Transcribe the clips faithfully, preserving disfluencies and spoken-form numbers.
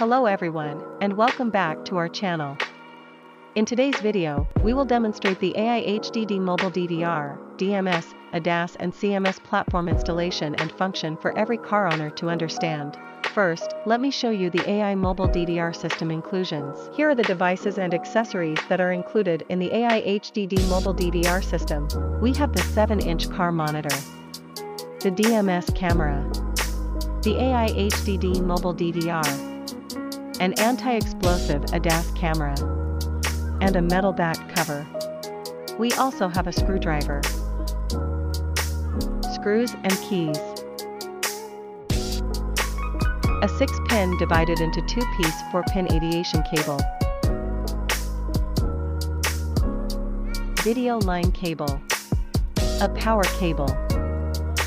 Hello everyone, and welcome back to our channel. In today's video, we will demonstrate the A I H D D Mobile D V R, D M S, A D A S and C M S platform installation and function for every car owner to understand. First, let me show you the A I Mobile D V R system inclusions. Here are the devices and accessories that are included in the A I H D D Mobile D V R system. We have the seven inch car monitor, the D M S camera, the A I H D D Mobile D V R, an anti-explosive A D A S camera, and a metal back cover. We also have a screwdriver, screws and keys, a six pin divided into two piece four pin aviation cable, video line cable, a power cable,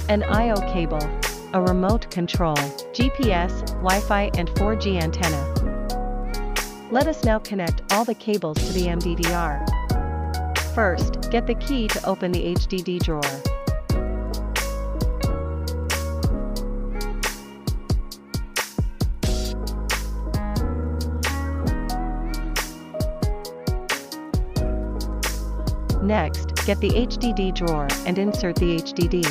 an I O cable, a remote control, G P S, Wi-Fi and four G antenna. Let us now connect all the cables to the M D D R. First, get the key to open the H D D drawer. Next, get the H D D drawer and insert the H D D.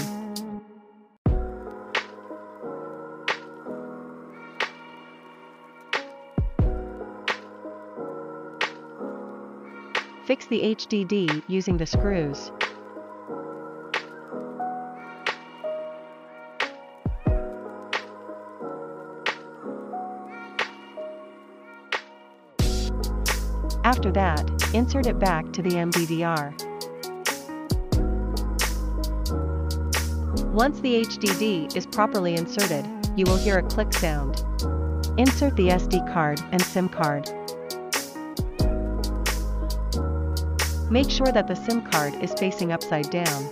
Fix the H D D using the screws. After that, insert it back to the M D D R. Once the H D D is properly inserted, you will hear a click sound. Insert the S D card and SIM card. Make sure that the SIM card is facing upside down.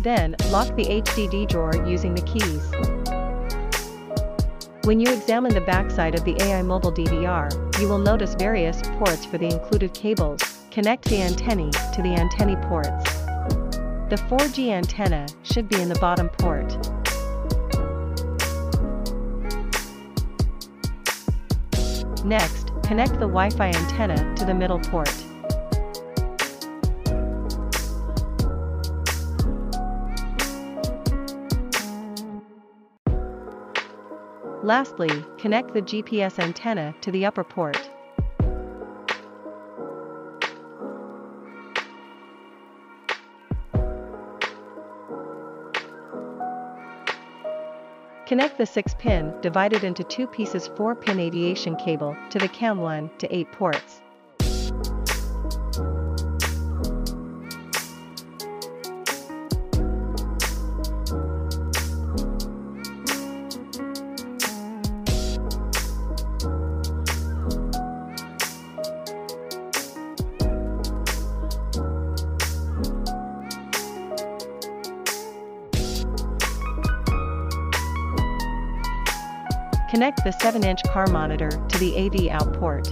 Then, lock the H D D drawer using the keys. When you examine the backside of the A I Mobile D V R, you will notice various ports for the included cables. Connect the antennae to the antennae ports. The four G antenna should be in the bottom port. Next, connect the Wi-Fi antenna to the middle port. Lastly, connect the G P S antenna to the upper port. Connect the six pin, divided into two pieces four pin aviation cable, to the C A M one to eight ports. Connect the seven inch car monitor to the A V out port.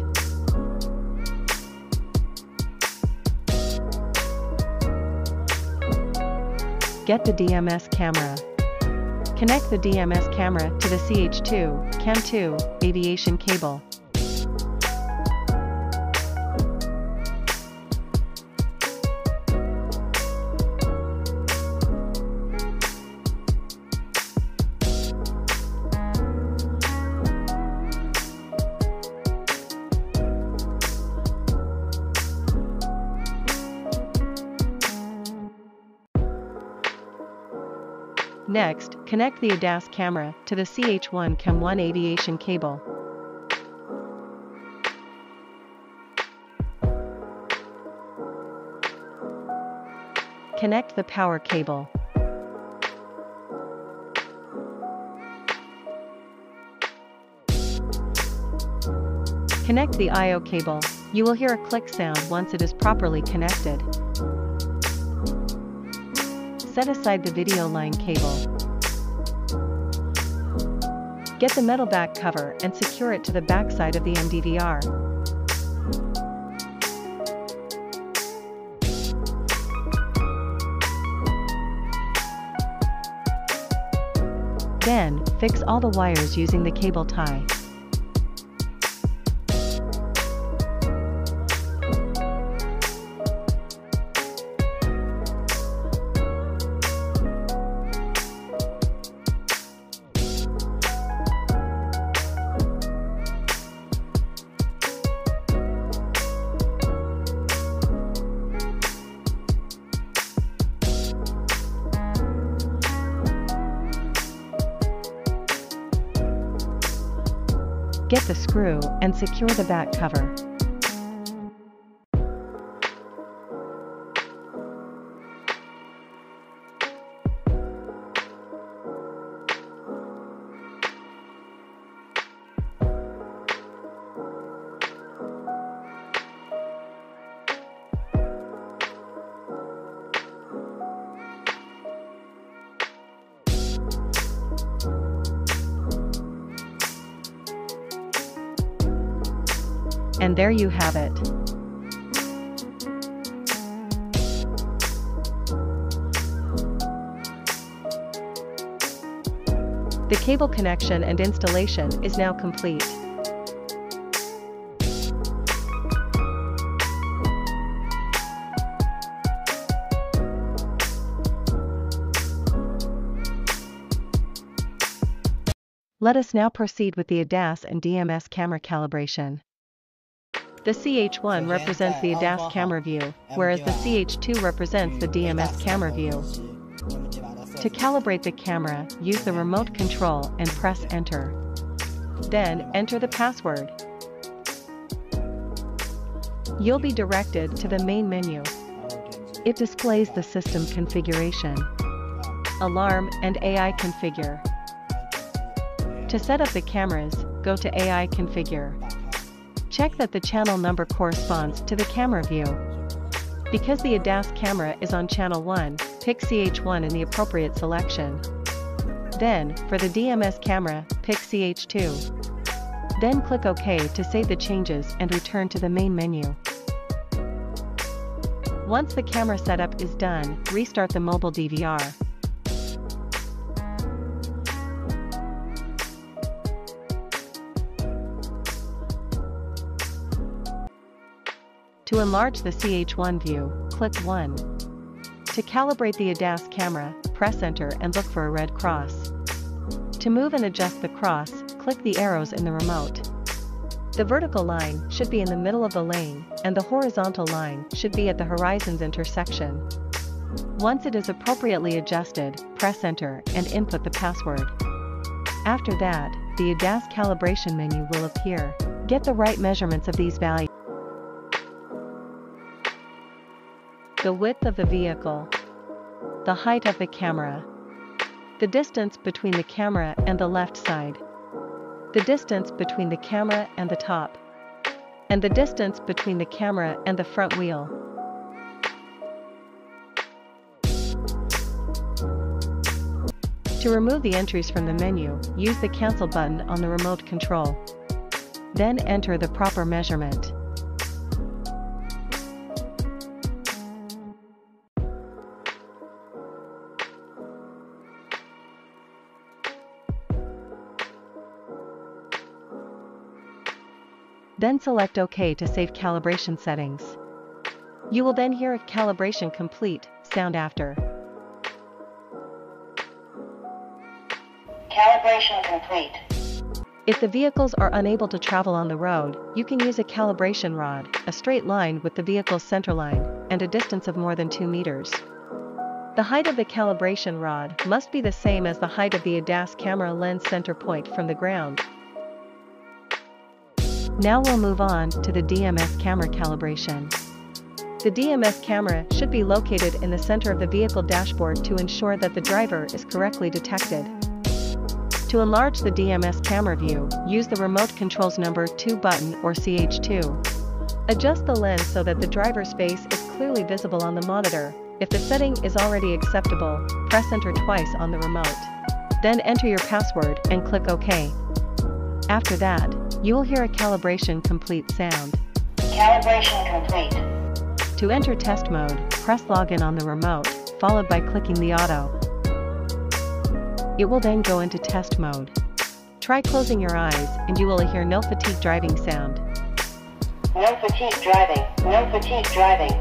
Get the D M S camera. Connect the D M S camera to the C H two, C A M two, aviation cable. Next, connect the A D A S camera to the C H one C A M one aviation cable. Connect the power cable. Connect the I O cable. You will hear a click sound once it is properly connected. Set aside the video line cable. Get the metal back cover and secure it to the backside of the M D D R. Then, fix all the wires using the cable tie. Get the screw and secure the back cover. And there you have it. The cable connection and installation is now complete. Let us now proceed with the A D A S and D M S camera calibration. The C H one represents the A D A S camera view, whereas the C H two represents the D M S camera view. To calibrate the camera, use the remote control and press enter. Then, enter the password. You'll be directed to the main menu. It displays the system configuration, alarm, and A I configure. To set up the cameras, go to A I configure. Check that the channel number corresponds to the camera view. Because the A D A S camera is on channel one, pick C H one in the appropriate selection. Then, for the D M S camera, pick C H two. Then click OK to save the changes and return to the main menu. Once the camera setup is done, restart the mobile D V R. To enlarge the C H one view, click one. To calibrate the A D A S camera, press enter and look for a red cross. To move and adjust the cross, click the arrows in the remote. The vertical line should be in the middle of the lane, and the horizontal line should be at the horizon's intersection. Once it is appropriately adjusted, press enter and input the password. After that, the A D A S calibration menu will appear. Get the right measurements of these values. The width of the vehicle, the height of the camera, the distance between the camera and the left side, the distance between the camera and the top, and the distance between the camera and the front wheel. To remove the entries from the menu, use the cancel button on the remote control. Then enter the proper measurement. Then select OK to save calibration settings. You will then hear a calibration complete sound after. Calibration complete. If the vehicles are unable to travel on the road, you can use a calibration rod, a straight line with the vehicle's centerline, and a distance of more than two meters. The height of the calibration rod must be the same as the height of the A D A S camera lens center point from the ground. Now we'll move on to the D M S camera calibration. The D M S camera should be located in the center of the vehicle dashboard to ensure that the driver is correctly detected. To enlarge the D M S camera view, use the remote control's number two button or C H two. Adjust the lens so that the driver's face is clearly visible on the monitor. If the setting is already acceptable, press enter twice on the remote. Then enter your password and click OK. After that, you will hear a calibration complete sound. Calibration complete. To enter test mode, press login on the remote, followed by clicking the auto. it will then go into test mode. Try closing your eyes and you will hear no fatigue driving sound. No fatigue driving, no fatigue driving.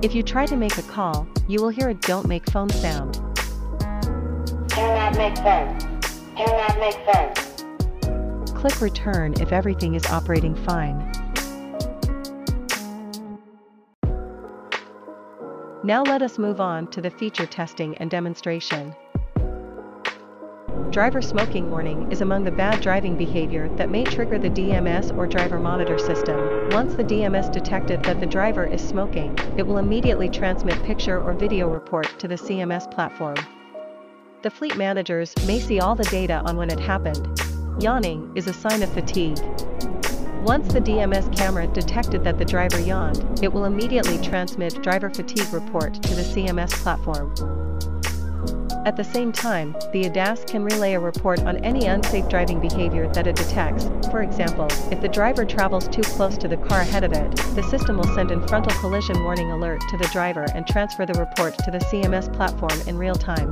If you try to make a call, you will hear a don't make phone sound. Do not make phone. Do not make phone. Click return if everything is operating fine. Now let us move on to the feature testing and demonstration. Driver smoking warning is among the bad driving behavior that may trigger the D M S or driver monitor system. Once the D M S detected that the driver is smoking, it will immediately transmit picture or video report to the C M S platform. The fleet managers may see all the data on when it happened. Yawning is a sign of fatigue. Once the D M S camera detected that the driver yawned, it will immediately transmit driver fatigue report to the C M S platform. At the same time, the A D A S can relay a report on any unsafe driving behavior that it detects. For example, if the driver travels too close to the car ahead of it, the system will send in frontal collision warning alert to the driver and transfer the report to the C M S platform in real time.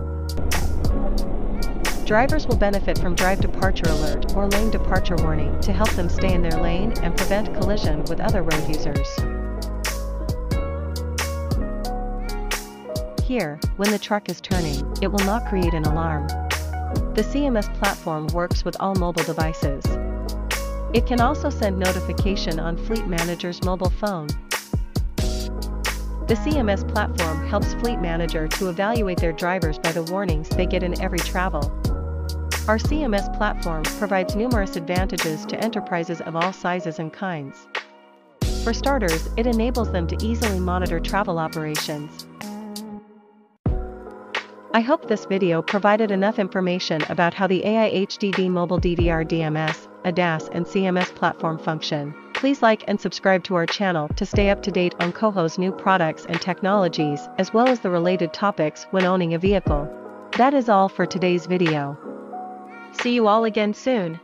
Drivers will benefit from drive departure alert or lane departure warning to help them stay in their lane and prevent collision with other road users. Here, when the truck is turning, it will not create an alarm. The C M S platform works with all mobile devices. It can also send notification on fleet manager's mobile phone. The C M S platform helps fleet manager to evaluate their drivers by the warnings they get in every travel. Our C M S platform provides numerous advantages to enterprises of all sizes and kinds. For starters, it enables them to easily monitor travel operations. I hope this video provided enough information about how the A I H D D Mobile D V R D M S, A D A S and C M S platform function. Please like and subscribe to our channel to stay up to date on QOHO's new products and technologies, as well as the related topics when owning a vehicle. That is all for today's video. See you all again soon.